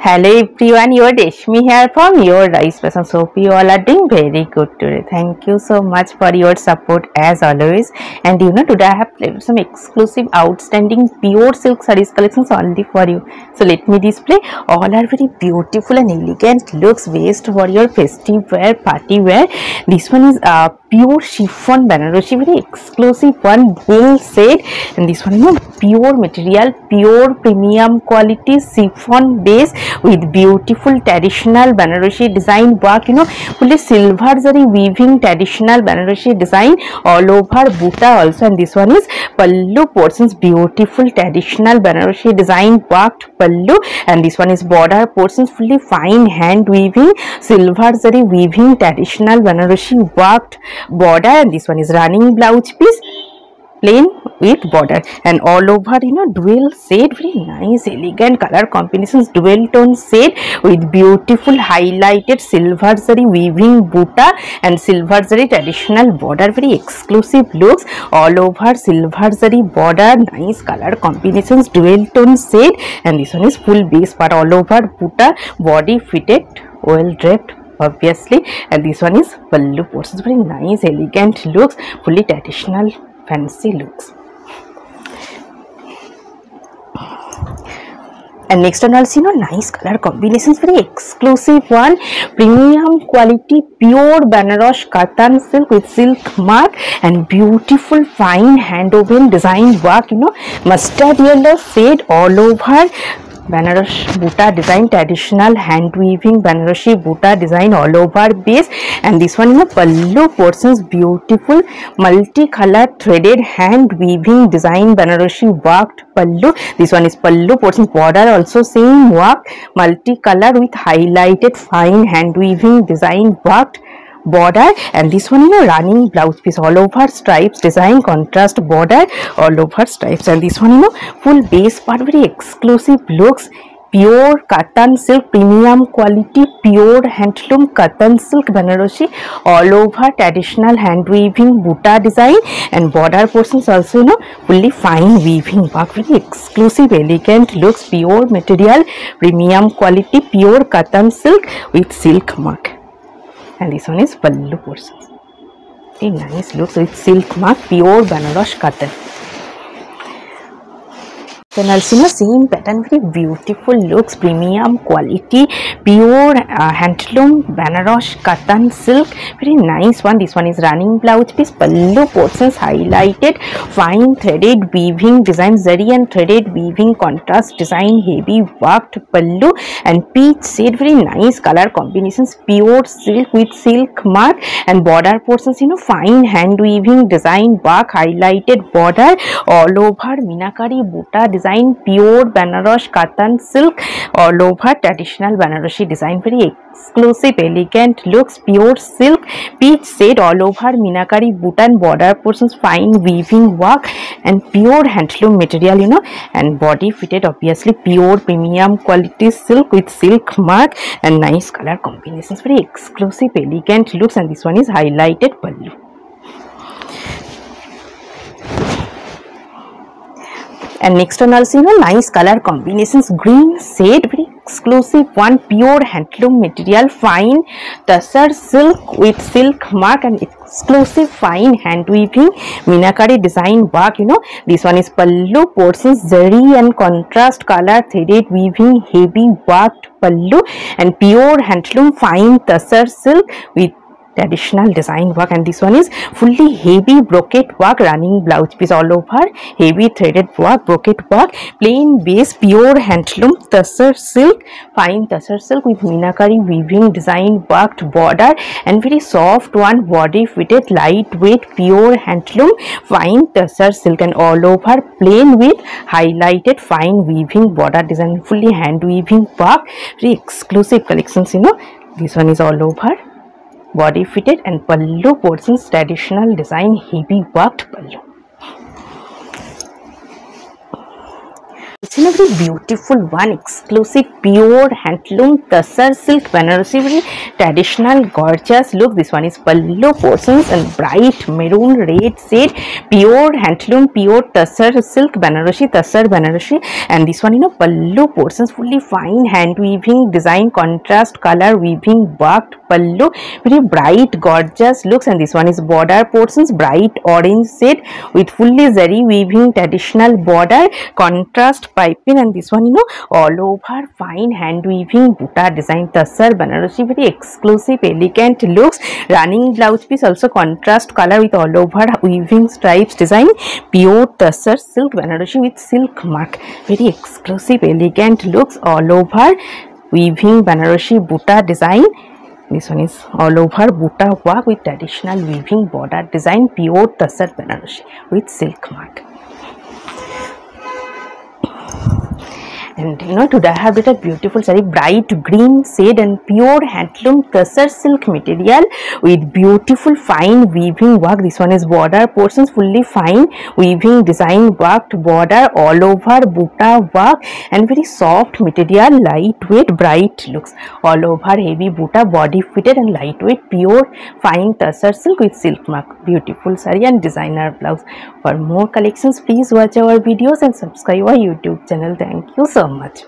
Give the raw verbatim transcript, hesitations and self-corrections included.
Hello everyone, your Reshmi here from your Rice Passion. So hope you all are doing very good today. Thank you so much for your support as always. And you know, today I have played some exclusive outstanding pure silk sarees collections only for you. So let me display. All are very beautiful and elegant looks based for your festive wear, party wear. This one is uh, pure chiffon Banarosi, very exclusive one, full set. And this one, you know, pure material, pure premium quality chiffon base with beautiful traditional Banarosi design work, you know, fully silver zari weaving traditional Banarosi design all over buta also. And this one is pallu portions, beautiful traditional Banarosi design worked pallu. And this one is border portions, fully fine hand weaving, silver zari weaving traditional Banarosi worked border. And this one is running blouse piece, plain with border, and all over, you know, dual shade, very nice elegant color combinations, dual tone shade with beautiful highlighted silver zari weaving buta and silver zari traditional border, very exclusive looks all over silver zari border, nice color combinations, dual tone shade. And this one is full base part all over buta, body fitted, well draped obviously. And this one is pallu portions, very nice elegant looks, fully traditional fancy looks. And next one also, you know, nice color combinations, very exclusive one, premium quality pure Banaras katan silk with silk mark and beautiful fine hand woven design work, you know, mustard yellow shade all over Banaras buta design, traditional hand weaving Banarasi buta design all over base. And this one, you know, pallu portions, beautiful multi-color threaded hand weaving design Banarasi worked pallu. This one is pallu portions, border also same work, multi-color with highlighted fine hand weaving design worked border. And this one, you know, running blouse piece all over stripes design, contrast border all over stripes. And this one, you know, full base part, very exclusive looks, pure cotton silk, premium quality pure handloom cotton silk Banarosi all over traditional hand weaving buta design. And border portions also, you know, fully fine weaving work, very exclusive elegant looks, pure material, premium quality pure cotton silk with silk mark. And this one is pallu portions, very nice looks with silk mark, pure Banaras cotton. Then also, you know, same pattern, very beautiful looks, premium quality pure uh, handloom Banaras cotton silk, very nice one. This one is running blouse piece, pallu portions, highlighted fine threaded weaving design, zari and threaded weaving contrast design, heavy worked pallu and peach shade, very nice color combinations, pure silk with silk mark. And border portions, you know, fine hand weaving design work, highlighted border all over Meenakari buta design, pure Banaras katan silk all over traditional Banarasi design, very exclusive elegant looks, pure silk peach shade all over Meenakari buta, border portions fine weaving work and pure handloom material, you know, and body fitted obviously, pure premium quality silk with silk mark and nice color combinations, very exclusive elegant looks. And this one is highlighted pallu. And next one also, you know, nice color combinations, green shade, very exclusive one, pure handloom material, fine tussar silk with silk mark and exclusive fine hand weaving Meenakari design work, you know. This one is pallu portions, zari and contrast color threaded weaving, heavy worked pallu and pure handloom fine tussar silk with traditional design work. And this one is fully heavy brocade work, running blouse piece all over heavy threaded work, brocade work, plain base, pure handloom tussar silk, fine tussar silk with Meenakari weaving design worked border and very soft one, body fitted, lightweight pure handloom fine tussar silk and all over plain with highlighted fine weaving border design, fully hand weaving work, very exclusive collections, you know. This one is all over body fitted and pallu portions, traditional design, heavy worked pallu. It's a beautiful one, exclusive pure handloom tasar silk Banarasi, very traditional gorgeous look. This one is pallu portions and bright maroon red shade, pure handloom, pure tasar silk Banarasi, tasar Banarasi, and this one, you know, pallu portions, fully fine hand weaving design, contrast color weaving worked pallu, very bright gorgeous looks. And this one is border portions, bright orange shade with fully zari weaving, traditional border, contrast piping, and this one, you know, all over fine hand weaving buta design tasar Banarasi, very exclusive elegant looks. Running blouse piece also contrast color with all over weaving stripes design, pure tasar silk Banarasi with silk mark, very exclusive elegant looks, all over weaving Banarasi buta design. This one is all over buta work with traditional weaving border design, pure tasar Banarasi with silk mark. And you know, today I have got a beautiful saree, bright green shade and pure handloom tasar silk material with beautiful fine weaving work. This one is border portions, fully fine weaving design worked border, all over buta work and very soft material, lightweight, bright looks, all over heavy buta, body fitted and lightweight, pure fine tasar silk with silk mark. Beautiful saree and designer blouse. For more collections, please watch our videos and subscribe our YouTube channel. Thank you so much.